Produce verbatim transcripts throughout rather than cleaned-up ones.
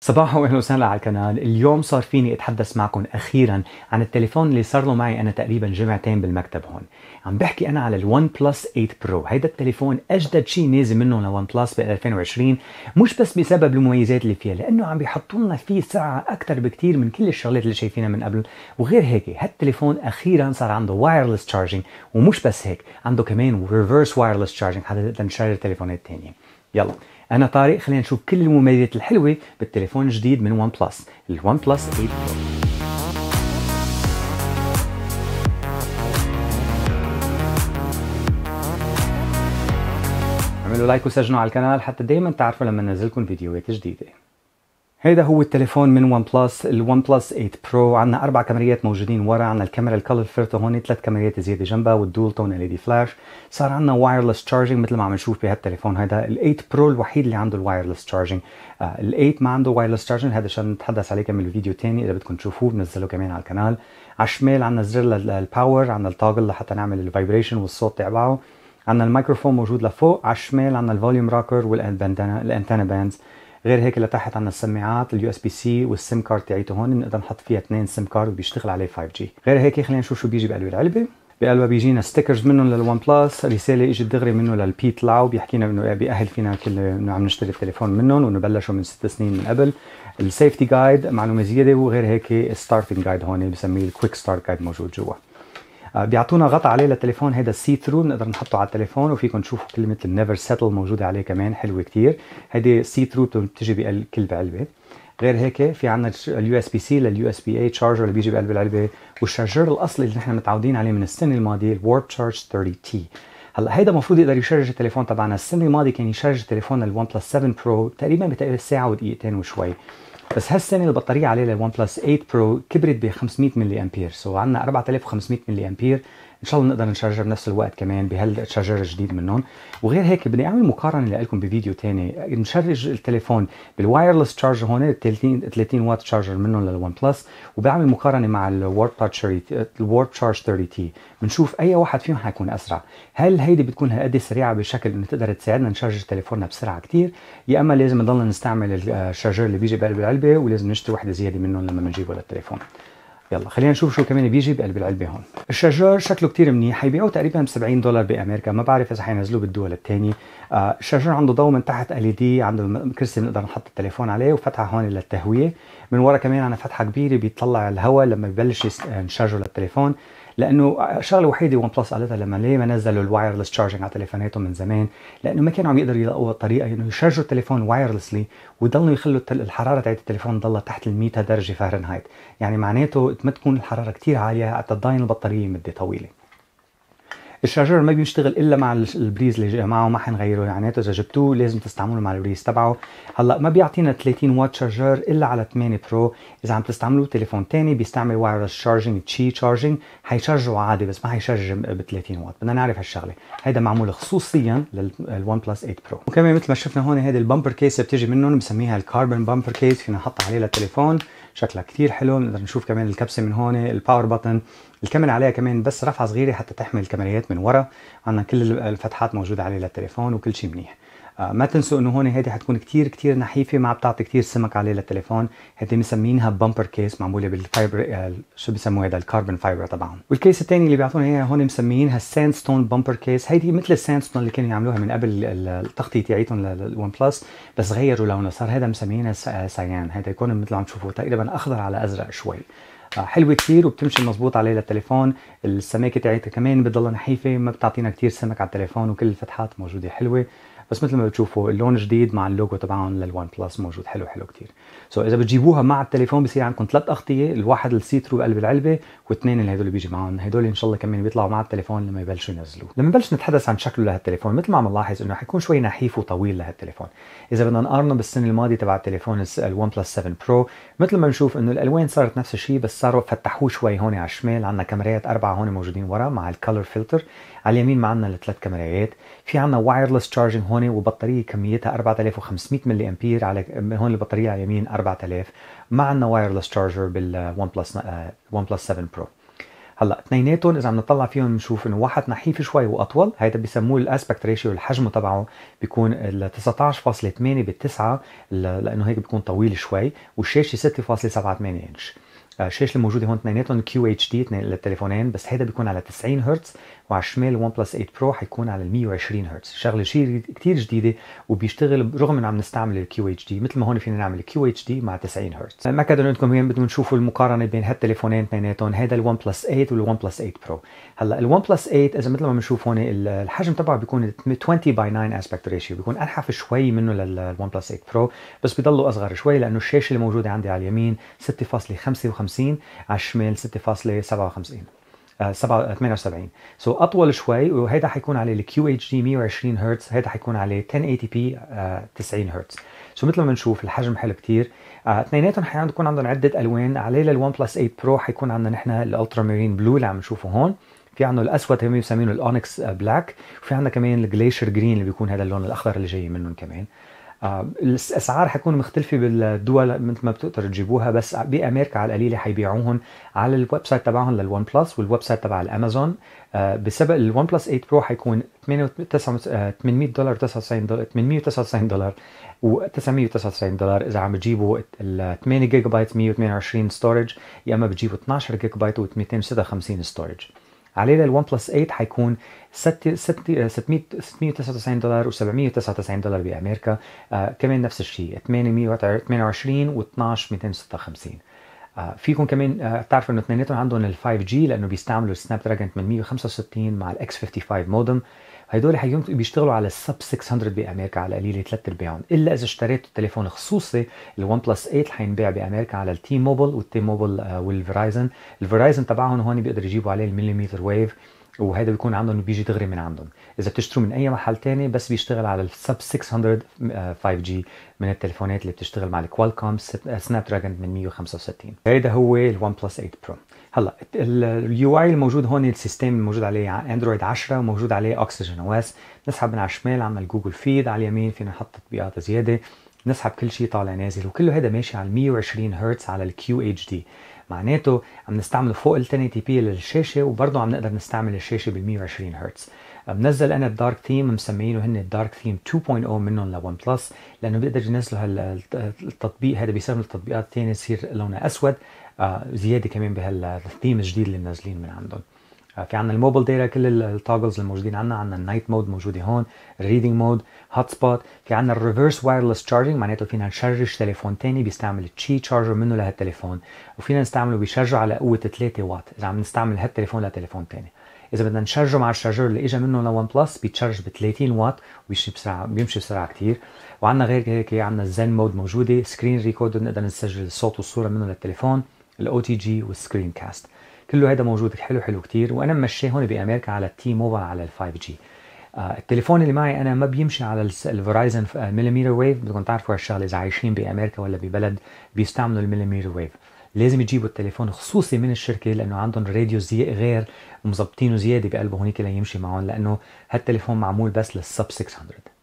صباح واهلا وسهلا على القناه. اليوم صار فيني اتحدث معكم اخيرا عن التليفون اللي صار له معي انا تقريبا جمعتين بالمكتب. هون عم بحكي انا على الون بلس ثمانية برو. هيدا التليفون اجدد شيء نازل منه لون بلس ب ألفين وعشرين، مش بس بسبب المميزات اللي فيها، لانه عم بيحطوا لنا فيه سرعه اكثر بكثير من كل الشغلات اللي شايفينها من قبل. وغير هيك هالتليفون اخيرا صار عنده وايرلس تشارجنج، ومش بس هيك عنده كمان ريفرس وايرلس تشارجنج حتى تنشارج التليفونات الثانيه. يلا أنا طارق، خلينا نشوف كل المميزات الحلوة بالتليفون الجديد من ون بلس، الون بلس ثمانية برو. اعملوا لايك وسجنوا على القناة حتى دايما تعرفوا لما ننزلكم فيديوهات جديدة. هيدا هو التليفون من ون بلس، الون بلس ثمانية برو. عندنا أربع كاميرات موجودين ورا، عندنا الكاميرا الكلر فيرتو هون، ثلاث كاميرات زيادة جنبها، والدول تون ال دي فلاش. صار عندنا وايرلس تشارجنج مثل ما عم نشوف بهالتليفون هيدا، ال ثمانية برو الوحيد اللي عنده الوايرلس تشارجنج، آه ال ثمانية ما عنده وايرلس تشارجنج. هذا الشيء بنتحدث عليه كمان بالفيديو الثاني، إذا بدكم تشوفوه بنزله كمان على القناة. على الشمال عندنا زر للباور، عندنا التاجل لحتى نعمل الفايبريشن والصوت تبعه، عندنا الميكروفون موجود لفوق، على الشمال عندنا الفوليوم راكر والانتنا الانتنا باندز. غير هيك لتحت عندنا السماعات، اليو اس بي سي، والسم كارد تاعيته هون بنقدر نحط فيها اثنين سم كارد وبيشتغل عليه فايف جي. غير هيك خلينا نشوف شو بيجي بقلب العلبه. بقلبها بيجينا ستيكرز منهم للون بلس، رساله اجت دغري منه للبيت لاو بيحكينا انه بيأهل فينا كل انه عم نشتري التليفون منهم، وانه بلشوا من ست سنين من قبل. السيفتي جايد معلومه زياده، وغير هيك ستارتنج جايد هون بسميه الكويك ستارت جايد موجود جوا. بيعطونا غطاء عليه للتليفون هذا السي ثرو، بنقدر نحطه على التليفون، وفيكم تشوفوا كلمه النيفر سيتل موجوده عليه كمان حلوه كثير. هيدي سي ثرو بتجي بكل بعلبه. غير هيك في عندنا اليو اس بي سي لليو اس بي اي تشارجر اللي بيجي بقلب العلبه، والشارجر الاصلي اللي نحن متعودين عليه من السنه الماضيه الوارب تشارج ثلاثين تي. هلا هيدا المفروض يقدر يشارج التليفون تبعنا. السنه الماضيه كان يشارج تليفوننا الون بلس سبعة برو تقريبا بتقريبا ساعه ودقيقتين وشوي، بس هالسنه البطاريه عليه للون بلس ثمانية برو كبرت ب خمسمية ملي امبير، سو عندنا أربعة آلاف وخمسمية ملي امبير، ان شاء الله نقدر نشارجها بنفس الوقت كمان بهالشارجر الجديد منهم. وغير هيك بدي اعمل مقارنه لكم بفيديو ثاني، نشرج التليفون بالوايرلس تشارج هون ثلاثين وات تشارجر منهم للون بلس، وبعمل مقارنه مع الوارب تشارج ثلاثين تي، بنشوف اي واحد فيهم حيكون اسرع. هل هيدي بتكون هالقد سريعه بشكل انه تقدر تساعدنا نشارج تليفوننا بسرعه كثير، يا اما لازم نضلنا نستعمل الشارجر اللي بيجي بقلب العلبه ولازم نشتري وحده زياده منهم لما بنجيبه للتليفون. يلا خلينا نشوف شو كمان بيجي بقلب العلبه هون. الشارجر شكله كثير منيح، حيبيعوه تقريبا ب سبعين دولار بامريكا، ما بعرف اذا حينزلوه بالدول الثانيه. آه الشارجر عنده ضوء من تحت ال اي دي، عنده كرسي بنقدر نحط التليفون عليه، وفتحه هون للتهويه. من ورا كمان عندنا فتحه كبيره بيطلع الهواء لما ببلش نشارجه للتليفون، لانه شغله وحيده ون بلس قالتها لما ليه ما نزلوا الوايرلس تشارجنج على تليفوناتهم من زمان، لانه ما كانوا عم يقدروا يلاقوا طريقه انه يشارجوا التليفون وايرلسلي ويضلوا يخلوا الحراره تاعت التليفون تضلها تحت ال مية درجه فهرنهايت، يعني معناته ما تكون الحراره كثير عاليه حتى تضاين البطاريه مده طويله. الشارجر ما بيشتغل الا مع البريز اللي معه، ما حنغيره، يعني اذا جبتوه لازم تستعملوه مع البريز تبعه. هلا ما بيعطينا ثلاثين وات شارجر الا على ثمانية برو، اذا عم تستعملوا تليفون ثاني بيستعمل وايرلس شارجنج تشي تشارجنج حيشارجوا عادي، بس ما حيشارج ب ثلاثين وات. بدنا نعرف هالشغله، هيدا معمول خصوصيا للون بلس ثمانية برو. وكمان مثل ما شفنا هون هيدي البامبر كيس بتيجي منهم، بسميها الكاربون بامبر كيس، فينا نحطها عليه للتليفون، شكلها كثير حلو. بنقدر نشوف كمان الكبسه من هون، الباور بتن، الكاميرا عليها كمان بس رفعه صغيره حتى تحمل الكاميرات من ورا، عندنا كل الفتحات موجوده عليه للتليفون وكل شيء منيح. آه ما تنسوا انه هون هيدي حتكون كثير كثير نحيفه، ما بتعطي كثير سمك عليه للتليفون، هيدي مسمينها بامبر كيس، معموله بالفايبر آه شو بسموه هذا الكربون فايبر طبعا. والكيس الثاني اللي بيعطونا اياها هون مسميينها الساندستون بامبر كيس، هيدي مثل الساندستون اللي كانوا يعملوها من قبل التغطيه تاعيتهم للون بلس، بس غيروا لونه، صار هذا مسميينها سيان، هيدا يكون مثل عم تشوفوا تقريبا اخضر على ازرق شوي. حلوه كثير وبتمشي مظبوط عليه للتليفون، السماكه تاعتها كمان بتضلها نحيفه، ما بتعطينا كثير سمك على التليفون، وكل الفتحات موجوده حلوه. بس مثل ما بتشوفوا اللون جديد مع اللوجو تبعهم للون بلس موجود حلو حلو كثير. سو اذا بتجيبوها مع التليفون بصير عندكم ثلاث اغطيه، الواحد السي ثرو بقلب العلبه، واثنين اللي هدول اللي بيجي معهم، هدول ان شاء الله كمان بيطلعوا مع التليفون لما يبلشوا ينزلوه. لما نبلش نتحدث عن شكله لهالتليفون، مثل ما عم نلاحظ انه حيكون شوي نحيف وطويل لهالتليفون. اذا بدنا نقارنه بالسنه الماضيه تبع التليفون الون بلس سبعة برو، مثل ما بنشوف انه الالوان صارت نفس الشيء، بس صاروا فتحوه شوي. هون على الشمال عندنا كاميرات اربعه هون موجودين ورا مع الكلر فلتر، على اليمين معنا الثلاث كاميرات، في عندنا وايرلس تشارجنج هون، وبطاريه كميتها أربعة آلاف وخمسمية ملي امبير، على هون البطاريه على اليمين أربعة آلاف. ما عندنا وايرلس تشارجر بالون بلس ون بلس سبعة برو. هلا اثنيناتهم اذا عم نطلع فيهم بنشوف انه واحد نحيف شوي واطول، هيدا بسموه الاسبكت ريشيو، الحجم تبعه بيكون ال تسعة عشر فاصلة ثمانية بالتسعة لانه هيك بيكون طويل شوي، والشاشه ستة فاصلة سبعة ثمانية انش. الشاشه الموجوده هون اثنيناتهم كيو اتش دي للتليفونين، بس هيدا بيكون على تسعين هرتز، وعلى الشمال ون بلس ثمانية برو حيكون على مية وعشرين هرتز. شغله شيء كثير جديده وبيشتغل رغم انه عم نستعمل الكيو اتش دي، مثل ما هون فينا نعمل كيو اتش دي مع تسعين هرتز. ما كدنا انكم هين بدكم تشوفوا المقارنه بين هالتليفونين اثنيناتهم، هيدا الون بلس ثمانية والون بلس ثمانية برو. هلا الون بلس ثمانية اذا مثل ما بنشوف هون الحجم تبعه بيكون عشرين باي تسعة اسبكت ريشيو، بيكون انحف شوي منه للون بلس ثمانية برو، بس بيضلوا اصغر شوي لانه الشاشه الموجوده عندي على اليمين ستة فاصلة خمسة وخمسين على الشمال ستة فاصلة سبعة وخمسين سبعة وسبعين، سو so, اطول شوي، وهيدا حيكون عليه الكيو اتش دي مية وعشرين هرتز، هيدا حيكون عليه ألف وثمانين بي تسعين هرتز. سو so, مثل ما بنشوف الحجم حلو كثير. اثنيناتهم uh, حيكون عندهم عده الوان، عليه للون بلس ثمانية برو حيكون عندنا نحن الالترا مارين بلو اللي عم نشوفه هون، في عندنا الاسود هم بيسمينه الاونكس بلاك، وفي عندنا كمان الجليشر جرين اللي بيكون هذا اللون الاخضر اللي جاي منهم كمان. آه الاسعار حتكون مختلفه بالدول مثل ما بتقدروا تجيبوها، بس بامريكا على القليله حيبيعوهم على الويب سايت تبعهم للون بلس والويب سايت تبع الامازون. آه بسبب الون بلس ثمانية برو حيكون ثمانمية دولار تسعة وتسعين دولار ثمانمية وتسعة وتسعين دولار و999 دولار اذا عم تجيبوا ال ثمانية جيجا بايت مية وثمانية وعشرين ستورج، يا اما بتجيبوا اثنعش جيجا بايت ومئتين وستة وخمسين ستورج. عليه للون بلس ثمانية حيكون ستمية وتسعة وتسعين دولار وسبعمية وتسعة وتسعين دولار بامريكا. آه كمان نفس الشيء ثمانمية وثمانية وعشرين و12 مئتين وستة وخمسين. آه فيكم كمان آه تعرفوا انه اثنيناتهم عندهم ال فايف جي لانه بيستعملوا السناب دراجون ثمانمية وخمسة وستين مع ال إكس خمسة وخمسين مودم. هدول حيكون بيشتغلوا على السب ستمية بامريكا على القليله ثلاث ارباعهم، الا اذا اشتريتوا التليفون الخصوصي الون بلس ثمانية حينباع بامريكا على التي موبل والتي موبل والفرايزن. الفرايزن تبعهم هون بيقدر يجيبوا عليه المليمتر ويف، وهيدا بيكون عندهم بيجي دغري من عندهم. اذا بتشتروا من اي محل ثاني بس بيشتغل على السب ستمية فايف جي من التليفونات اللي بتشتغل مع الكوالكوم سناب دراجون ثمانمية وخمسة وستين. هيدا هو الون بلس ثمانية برو. هلا اليو اي الموجود هون، السيستم الموجود عليه اندرويد عشرة وموجود عليه اوكسجين او اس. نسحب من على الشمال عندنا الجوجل فيد، على اليمين فينا نحط تطبيقات زياده، نسحب كل شيء طالع نازل، وكله هذا ماشي على مية وعشرين هرتز على الكيو اتش دي، معناته عم نستعمله فوق ال ألف وثمانين بي للشاشه، وبرضه عم نقدر نستعمل الشاشه بال مية وعشرين هرتز. بنزل انا الدارك ثيم، مسميينه هن الدارك ثيم تو نقطة صفر منهم لون بلس لانه بيقدر ينزلوا هالتطبيق هذا، بيساهم التطبيقات الثانيه تصير لونها اسود. آه زياده كمان بهالثيم الجديد اللي منزلين من عندهم. آه في عندنا الموبايل داتا، كل التوجلز الموجودين عندنا، عندنا النايت مود موجوده هون، الريدنج مود، هوت سبوت، في عندنا الريفرس وايرلس تشارجنج، معناته فينا نشرج تليفون ثاني بيستعمل تشي تشارجر منه لهالتليفون، وفينا نستعمله بيشرجه على قوه ثلاثة واط اذا عم نستعمل هالتليفون لتليفون ثاني. اذا بدنا نشرجه مع الشارجر اللي اجى منه لون بلس بيتشارج ب ثلاثين واط وبيمشي بسرعه، بيمشي بسرعه كثير. وعندنا غير هيك عندنا الزن مود موجوده، سكرين ريكورد نقدر نسجل الصوت والصوره منه للتليفون، الاو تي جي والسكرين كاست، كله هذا موجود حلو حلو كثير. وانا ممشي هون بامريكا على التي موبايل على الفايف جي. آه التليفون اللي معي انا ما بيمشي على الفرايزن مليمتر ويف، بدكم تعرفوا هالشغله اذا عايشين بامريكا ولا ببلد بيستعملوا المليمتر ويف، لازم يجيبوا التليفون خصوصي من الشركه لانه عندهم راديو زي غير مظبطينه زياده بقلبه هونيك ليمشي معهم، لانه هالتليفون معمول بس للسب ستمية.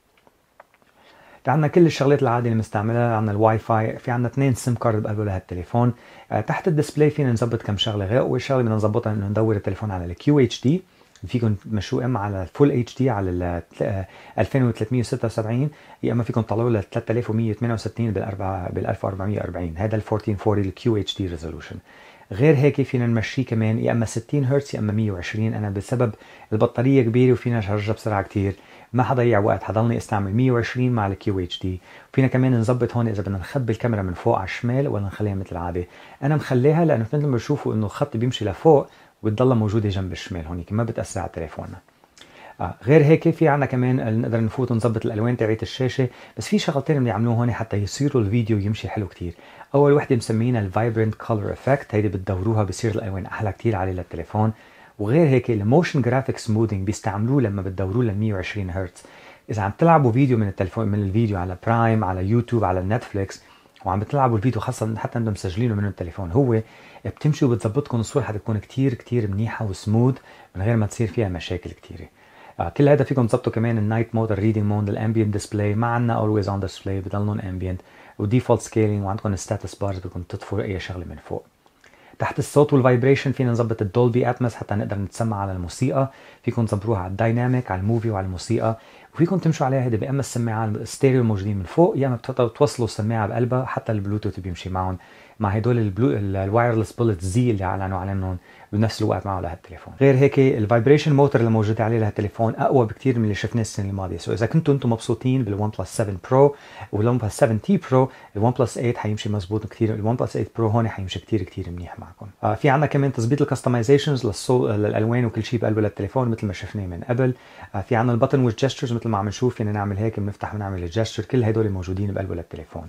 عندنا كل الشغلات العاديه اللي بنستعملها، عندنا الواي فاي، في عندنا اثنين سم كارد بقلبه لهالتليفون. أه تحت الديسبلاي فينا نظبط كم شغله غير، اول شغله بدنا نظبطها انه ندور التليفون على الكيو اتش دي، فيكم تمشوه اما على الفول اتش دي على ال ألفين وثلاثمية وستة وسبعين، يا اما فيكم تطلعوه ل ثلاثة آلاف ومية وثمانية وستين بالاربعه بال ألف وأربعمية وأربعين، هذا ال ألف وأربعمية وأربعين كيو اتش دي ريزولوشن. غير هيك فينا نمشيه كمان يا اما ستين هرتز يا اما مية وعشرين، انا بسبب البطاريه كبيره وفينا نشرجها بسرعه كثير ما حضيع وقت، حضلني استعمل مية وعشرين مع الكيو اتش دي. فينا كمان نظبط هون اذا بدنا نخبي الكاميرا من فوق على الشمال ولا نخليها مثل العاده، انا مخليها لانه مثل ما بتشوفوا انه الخط بيمشي لفوق وبتضلها موجوده جنب الشمال هونيك، ما بتاثر على تليفوننا. آه غير هيك في عندنا كمان نقدر نفوت ونظبط الالوان تبعت الشاشه، بس في شغلتين بنعملوه هون حتى يصيروا الفيديو يمشي حلو كثير. اول وحده مسمينها الفايبرنت كولر افكت، هيدي بتدوروها بصير الالوان احلى كثير عليه للتليفون. وغير هيك الموشن جرافيك سموذنج بيستعملوه لما بتدوروه ل مية وعشرين هرتز، اذا عم تلعبوا فيديو من التليفون من الفيديو على برايم على يوتيوب على نتفليكس وعم بتلعبوا الفيديو خاصه حتى انتم مسجلينه من التليفون، هو بتمشي وبتظبطكم الصوره حتكون كثير كثير منيحه وسموث من غير ما تصير فيها مشاكل كثيره. آه كل هذا فيكم تظبطوا كمان النايت مود، الريدنج مود، الامبيانت ديسبلاي، ما عندنا اولويز اون ديسبلاي بضلهم امبيانت، وديفولت سكيلينج، وعندكم الستاتس بارز بدكم تطفوا اي شغله من فوق. تحت الصوت والفايبريشن فينا نظبط الدولبي اتموس حتى نقدر نتسمع على الموسيقى، فيكم تظبطوها على الدايناميك، على الموفي وعلى الموسيقى، وفيكم تمشوا عليها هيدي باما السماعه الستيريو موجودين من فوق، يا اما بتوصلوا السماعه بقلبها، حتى البلوتوث بيمشي معهم مع هدول البلو الوايرلس بولت زي اللي اعلنوا عنهم بنفس الوقت معه لهالتليفون. غير هيك الفايبريشن موتور اللي موجود عليه لهالتليفون اقوى بكثير من اللي شفناه السنه الماضيه، سو اذا كنتوا انتم مبسوطين بالون بلس سبعة برو والون بلس سبعة تي برو، الون بلس ثمانية حيمشي مزبوط كثير، الون بلس ثمانية برو هون حيمشي كثير كثير منيح معكم. آه في عندنا كمان تظبيط الكستمايزيشنز للصوت للالوان وكل شيء بقلبه للتليفون مثل ما شفناه من قبل. آه في عندنا البتن والجستشرز مثل ما عم نشوف، فينا نعمل هيك بنفتح ونعمل الجستشر، كل هدول موجودين بقلبه للتليفون.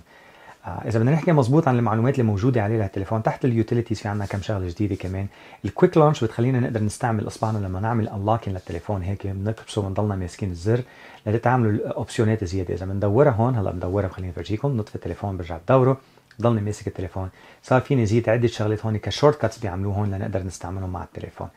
إذا بدنا نحكي مضبوط عن المعلومات اللي موجودة عليه لهالتليفون، تحت اليوتيليتيز في عندنا كم شغلة جديدة كمان، الكويك لانش بتخلينا نقدر نستعمل إصبعنا لما نعمل أنلوكين للتليفون، هيك بنكبسه وبنضلنا ماسكين الزر لتتعاملوا الأوبشنات زيادة، إذا بندورها هون هلا بندورها خليني أفرجيكم، نطفي التليفون برجع بدوره، بضلني ماسك التليفون، صار فيني نزيد عدة شغلات هون كشورت كاتس بيعملوه هون لنقدر نستعملهم مع التليفون.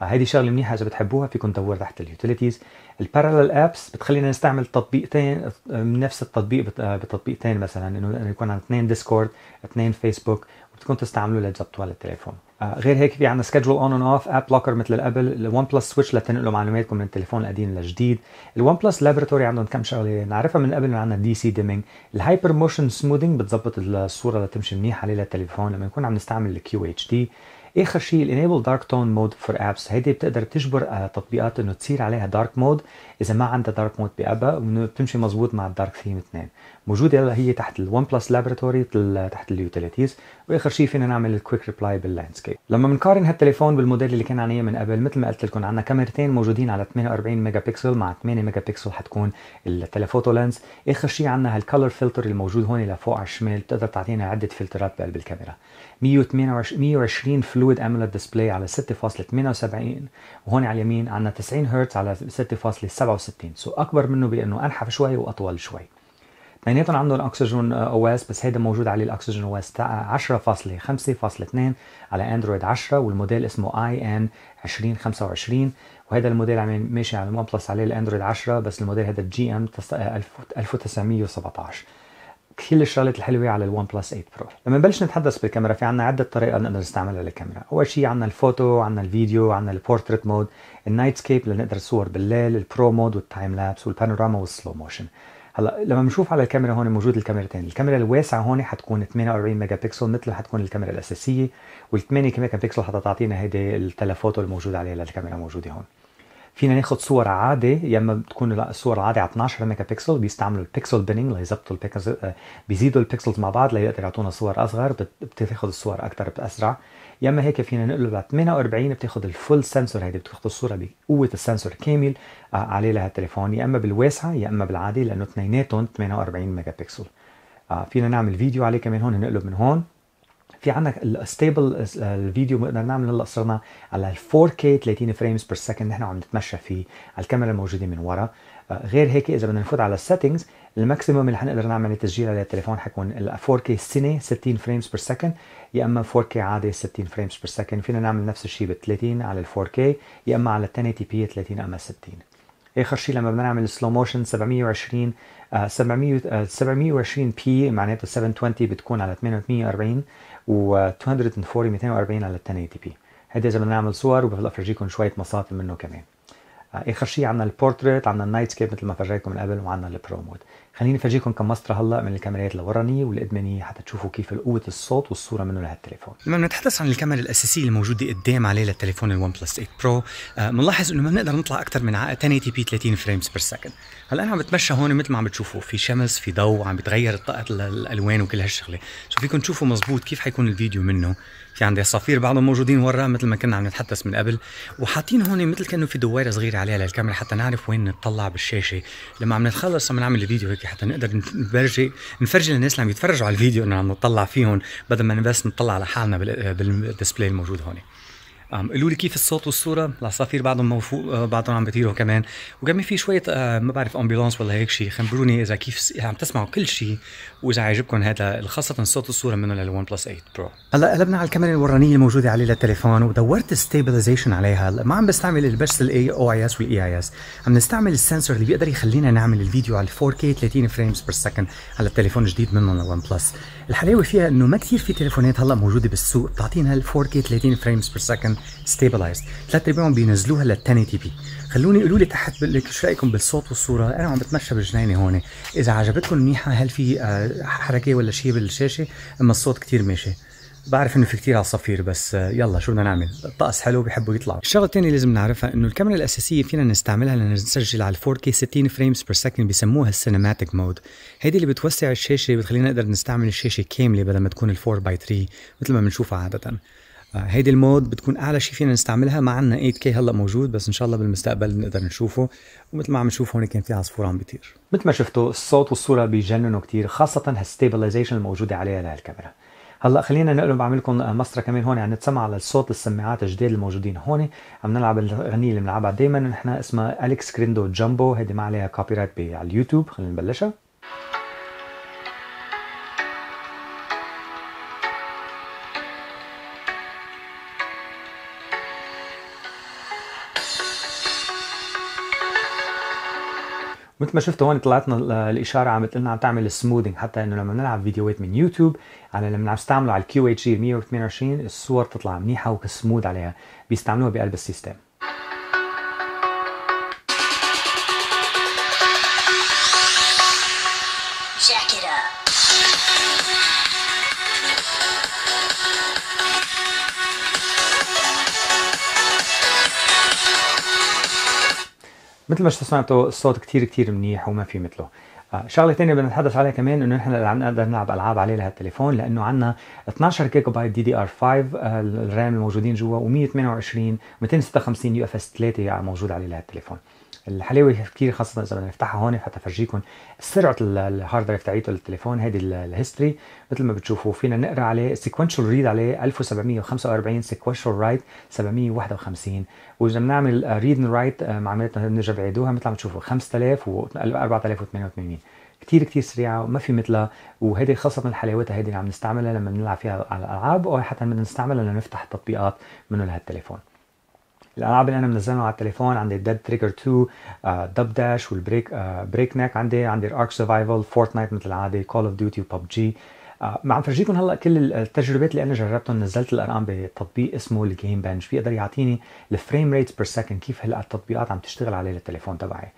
هيدي شغله منيحه اذا بتحبوها فيكم تدور تحت اليوتيليتيز. البارلل ابس بتخلينا نستعمل تطبيقتين من نفس التطبيق بتطبيقتين، مثلا انه يكون عن اثنين ديسكورد اثنين فيسبوك وبتكون تستعملوا لتظبطوا على التليفون. غير هيك في عندنا سكجول اون اند اوف، اب لوكر مثل الابل، الون بلس سويتش لتنقلوا معلوماتكم من التليفون القديم للجديد، الون بلس لابراتوري عندهم كم شغله نعرفها من قبل، عندنا دي سي ديمينج، الهايبر موشن سموذنج بتظبط الصوره لتمشي منيح عليه للتليفون لما نكون عم نستعمل الكيو اتش دي، اخر شيء الانيبل دارك تون مود فور ابس، هيدي بتقدر تجبر تطبيقات انه تصير عليها دارك مود اذا ما عندها دارك مود بقبها، وبتمشي مزبوط مع الدارك ثيم اثنين، موجوده هلا هي تحت الون بلس لابراتوري تحت اليوتيليتيز. واخر شيء فينا نعمل الكويك ريبلاي باللاندسكيب. لما بنقارن هالتليفون بالموديل اللي كان عليه من قبل مثل ما قلت لكم، عندنا كاميرتين موجودين على ثمانية وأربعين ميجا بكسل مع ثمانية ميجا بكسل حتكون التليفوتو لينز، اخر شيء عندنا هالكلر فلتر الموجود هون لفوق على الشمال بتقدر تعطينا عده فلترات بقلب الكاميرا، مية وثمانية وعشرين فلويد اموليد ديسبلاي على ستة فاصلة ثمانية وسبعين، وهون على اليمين عندنا تسعين هرتز على ستة فاصلة سبعة وستين، سو اكبر منه بانه انحف شوي واطول شوي. اثنيناتهم عندهم اكسجين او اس، بس هيدا موجود عليه الاكسجين او اس عشرة فاصلة خمسة فاصلة اثنين على اندرويد عشرة، والموديل اسمه اي ان عشرين خمسة وعشرين، وهذا الموديل عم ماشي على الون بلس عليه الاندرويد عشرة، بس الموديل هذا جي ام ألف وتسعمية وسبعطعش. كل الشغلات الحلوه على الون بلس ثمانية برو. لما نبلش نتحدث بالكاميرا في عندنا عده طريقه نقدر نستعملها للكاميرا، اول شيء عندنا الفوتو، عندنا الفيديو، عندنا البورتريت مود، النايت سكيب لنقدر نصور بالليل، البرو مود والتايم لابس والبانوراما والسلو موشن. هلا لما بنشوف على الكاميرا هون موجود الكاميرتين، الكاميرا الواسعه هون حتكون ثمانية وأربعين ميجا بكسل مثل حتكون الكاميرا الاساسيه، وال8 ميجا بكسل حتعطينا هيدي التلفوتو الموجود عليها للكاميرا موجوده هون. فينا ناخذ صور عادي، يا اما بتكون الصور العادي على اثنعش ميجا بكسل، بيستعملوا البيكسل بيننج ليظبطوا البيكسل، بيزيدوا البيكسلز مع بعض ليقدروا يعطونا صور اصغر، بتاخذ الصور اكثر باسرع، يا اما هيك فينا نقلب على ثمانية وأربعين بتاخذ الفول سنسور، هيدي بتاخذ الصوره بقوه السنسور كامل عليه لهالتليفون، يا اما بالواسعه يا اما بالعادي لانه اثنيناتهم ثمانية وأربعين ميجا بكسل. فينا نعمل فيديو عليه كمان هون، نقلب من هون في عندنا الستيبل الفيديو بنقدر نعمل، هلا صرنا على فور كيه ثلاثين فريمز بير سكند نحن عم نتمشى فيه على الكاميرا الموجوده من ورا. غير هيك اذا بدنا نفوت على السيتنجز، الماكسيموم اللي حنقدر نعمل تسجيل على التليفون حيكون فور كيه السنه ستين فريمز بير سكند، يا اما فور كيه عادي ستين فريمز بير سكند، فينا نعمل نفس الشيء بال ثلاثين على فور كيه، يا اما على ألف وثمانين بي ثلاثين اما ستين. اخر شيء لما بدنا نعمل سلو موشن سبعمية وعشرين آه سبعمية آه سبعمية وعشرين بي معناته سبعمية وعشرين بتكون على ثمانمية وأربعين، و مئتين وأربعين مئتين وأربعين على ألف وثمانين بي. هيدا اذا بدنا نعمل صور، وبفضل افرجيكم شويه مصادر منه كمان. اخر شيء عندنا البورتريت، عندنا النايت سكيب مثل ما فرجيتكم من قبل، وعندنا البرو مود. خليني افرجيكم كم مسطره هلا من الكاميرات الورانيه والقدمانيه حتى تشوفوا كيف قوه الصوت والصوره منه لهالتليفون. لما نتحدث عن الكاميرا الاساسيه الموجوده قدام عليه للتليفون الون بلس ثمانية برو، بنلاحظ انه ما بنقدر نطلع اكثر من ألف وثمانين بي ثلاثين فريمز بير سكند. هلا انا عم بتمشى هون مثل ما عم بتشوفوا، في شمس، في ضوء، عم بتغير طاقه الالوان وكل هالشغله، سو فيكم تشوفوا مزبوط كيف حيكون الفيديو منه. في عندي عصافير بعضهم موجودين ورا مثل ما كنا عم نتحدث من قبل، وحاطين هون مثل كانه في دويره صغيره عليها للكاميرا حتى نعرف وين نطلع بالشاشه لما عم نتخلص لما نعمل الفيديو هيك، حتى نقدر نفرجي نفرجي للناس اللي عم يتفرجوا على الفيديو انه عم نطلع فيهم بدل ما بس نطلع على حالنا بالديسبلاي الموجود هون. قالوا لي كيف الصوت والصوره؟ العصافير بعضهم موفوق، بعضهم عم بيطيروا كمان، وكمان في شويه ما بعرف امبيلانس ولا هيك شيء. خبروني اذا كيف عم تسمعوا كل شيء واذا عاجبكم هذا، خاصه الصوت والصوره منه للون بلس ثمانية برو. هلا قلبنا على الكاميرا الورانيه الموجوده عليه للتليفون، ودورت ستابلايزيشن عليها. ما عم بستعمل البس الاي او اي اس والاي اي اس، عم نستعمل السنسور اللي بيقدر يخلينا نعمل الفيديو على فور كي ثلاثين فريمز بير سكند على التليفون الجديد منهم لون بلس. الحلاوه فيها انه ما كثير في تليفونات هلا موجوده بالسوق بتعطينا ال فور كي ثلاثين فريمز بير سكند ستابلايزد، ثلاث ارباعهم بينزلوها لل عشرة تي بي. خلوني قولوا لي تحت بالك شو رايكم بالصوت والصوره. انا عم بتمشى بالجنينه هون، اذا عجبتكم منيحه. هل في حركه ولا شيء بالشاشه؟ اما الصوت كثير ماشي. بعرف انه في كثير عصافير، بس يلا شو بدنا نعمل، الطقس حلو بحبوا يطلعوا. الشغله الثانيه لازم نعرفها انه الكاميرا الاساسيه فينا نستعملها لنسجل على فور كي ستين فريمز بير سكند، بسموها السينماتيك مود. هيدي اللي بتوسع الشاشه، بتخلينا نقدر نستعمل الشاشه كامله بدل ما تكون الأربعة باي ثلاثة مثل ما بنشوفها عاده. هيدي المود بتكون اعلى شيء فينا نستعملها. ما عندنا ايت كي هلا موجود، بس ان شاء الله بالمستقبل بنقدر نشوفه. ومثل ما عم نشوف هون كان في عصفور عم بيطير. مثل ما شفتوا الصوت والصوره بيجننوا كثير، خاصه هالستابلايزيشن الموجوده عليها لهالكاميرا. هلا خلينا نقلب، بعمل لكم مسطره كمان هون عم نتسمع على الصوت السماعات الجديد الموجودين هون. عم نلعب الغنيه اللي بنلعبها دائما نحن، اسمها أليكس كريندو جامبو. هيدي ما عليها كوبي رايت على اليوتيوب. خلينا نبلشها. مثل ما شفتوا هون طلعتنا الاشاره عم بتقلنا عم تعمل سموذنج، حتى انه لما نلعب فيديوهات من يوتيوب على لما نستعمله على الكيو اتش دي مية وثمانية وعشرين الصور تطلع منيحه وسموذ عليها، بيستعملوها بقلب السيستم. مثل ما سمعتوا الصوت كثير كثير منيح وما في مثله. شغله ثانيه بدنا نتحدث عليها كمان، انه نحن عم نقدر نلعب العاب عليه لهالتليفون، لانه عندنا اثنعش جيجا بايت دي دي ار خمسة الرام الموجودين جوا، و128 256 يو اف اس ثلاثة موجود عليه لهالتليفون. الحلاوه كثير خاصه اذا بدنا نفتحها هون حتى فرجيكم سرعه الهارد درايف تاعيته للتليفون. هيدي الهيستوري مثل ما بتشوفوا فينا نقرا عليه سيكونشال ريد عليه ألف وسبعمية وخمسة وأربعين، سيكونشال رايت سبعمية وواحد وخمسين، واذا بنعمل ريد رايت عملياتنا بنرجع بعيدوها مثل ما بتشوفوا خمسة آلاف و أربعة آلاف وثمانية وثمانين. كثير كثير سريعه وما في مثلها، وهيدي خاصه حلاوتها هيدي اللي عم نستعملها لما بنلعب فيها على الالعاب، او حتى بدنا نستعملها لنفتح تطبيقات منه لهالتليفون. الالعاب اللي انا منزلها على التليفون عندي ديد تريجر اتنين، دب داش، والبريك بريك ناك، عندي عندي الارك سرفايفل، فورتنايت مثل العاده، كول اوف ديوتي، وببجي. ما عم فرجيكم هلا كل التجربات اللي انا جربتهم. نزلت الارقام بتطبيق اسمه الجيم بنش، بيقدر يعطيني الفريم ريتس بير سكند كيف هلا التطبيقات عم تشتغل عليه للتليفون تبعي.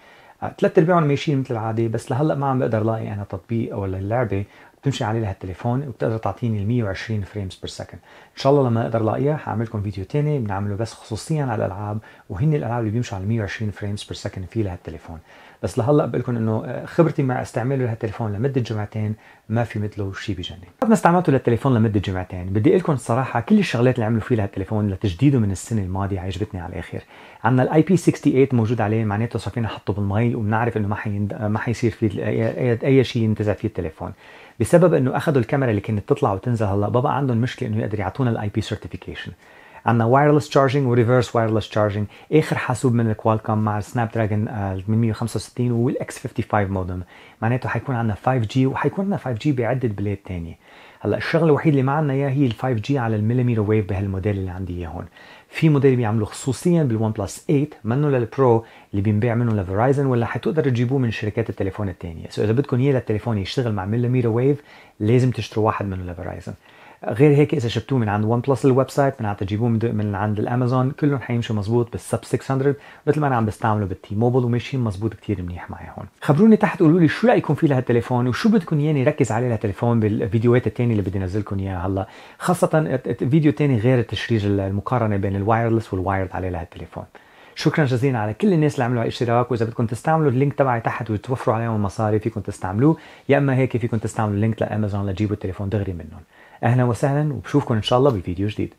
ثلاث ارباعهم ماشيين مثل العاده، بس لهلا ما عم بقدر لاقي انا تطبيق او اللعبه بتمشي عليه لهالتليفون وبتقدر تعطيني ال مية وعشرين فريمز بير سكند. ان شاء الله لما اقدر الاقيها حاعمل لكم فيديو ثاني بنعمله بس خصوصيا على الالعاب، وهن الالعاب اللي بيمشوا على مية وعشرين فريمز بير سكند في لهالتليفون. بس لهلا بقول لكم انه خبرتي مع استعماله لهالتليفون لمده جمعتين ما في مثله شيء بجنن. بعد ما استعملته للتليفون لمده جمعتين، بدي اقول لكم الصراحه كل الشغلات اللي عملوا فيه لهالتليفون لتجديده من السنه الماضيه عجبتني على الاخر. عندنا الاي بي ثمانية وستين موجود عليه، معناته صار فينا نحطه بالمي وبنعرف انه ما حيند... ما حيصير في اي, أي شيء ينتزع فيه التليفون. بسبب انه اخذوا الكاميرا اللي كانت تطلع وتنزل هلا بابا عندهم مشكله انه يقدر يعطونا الاي بي سيرتيفيكيشن. عندنا وايرلس تشارجينج وريفيرس وايرلس تشارجينج، اخر حاسوب من الكوالكوم مع السناب دراجون ثمانمية وخمسة وستين والاكس خمسة وخمسين مودم، معناته حيكون عندنا فايف جي، وحيكون عندنا فايف جي بعده بلاد ثانيه. هلا الشغله الوحيده اللي ما عندنا اياها هي ال فايف جي على المليمتر ويف بهالموديل اللي عندي اياه هون. في موديل بيعملوا خصوصيا بالون بلس ثمانية منه للبرو اللي بينباع منه لفرايزن، ولا حتقدروا تجيبوه من شركات التليفون الثانيه، سو اذا بدكم اياه للتليفون يشتغل مع مليمتر ويف لازم تشتروا واحد منه لفرايزن. غير هيك اذا شفتوه من عند ون بلس الويب سايت، من عند تجيبوه من عند الامازون، كلهم حيمشوا مزبوط بالسب ستمية مثل ما انا عم بستعمله بالتي موبايل، وماشيين مزبوط كثير منيح معي هون. خبروني تحت قولوا لي شو رايكم فيه لهالتليفون، وشو بدكم ياني ركز عليه لهالتليفون بالفيديوهات الثانيه اللي بدي انزلكم اياها هلا، خاصه فيديو ثاني غير التشريج المقارنه بين الوايرلس والوايرد عليه لهالتليفون. شكرا جزيلا على كل الناس اللي عملوا اشتراك، واذا بدكم تستعملوا اللينك تبعي تحت وتوفروا عليهم المصاري فيكم تستعملوه، يا اما هيك فيكم تستعملوا اللينك لامازون لتجيبوا التليفون دغري منهم. اهلا وسهلا، وبشوفكم ان شاء الله بفيديو جديد.